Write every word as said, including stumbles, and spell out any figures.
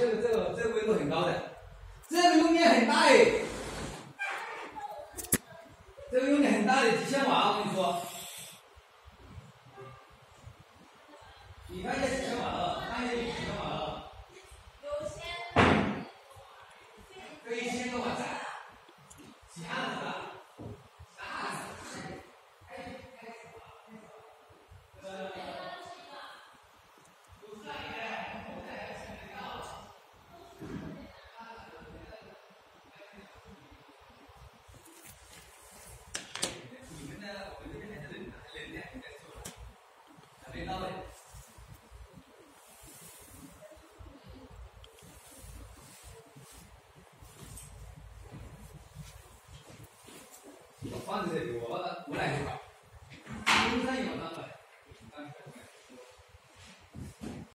这个这个这个温度很高的，这个用电很大哎，这个用电很大的，几千瓦，我跟你说，你看一下几千瓦了，看一下几千瓦了，有千，这一千多瓦站，几下子了。 放在这里。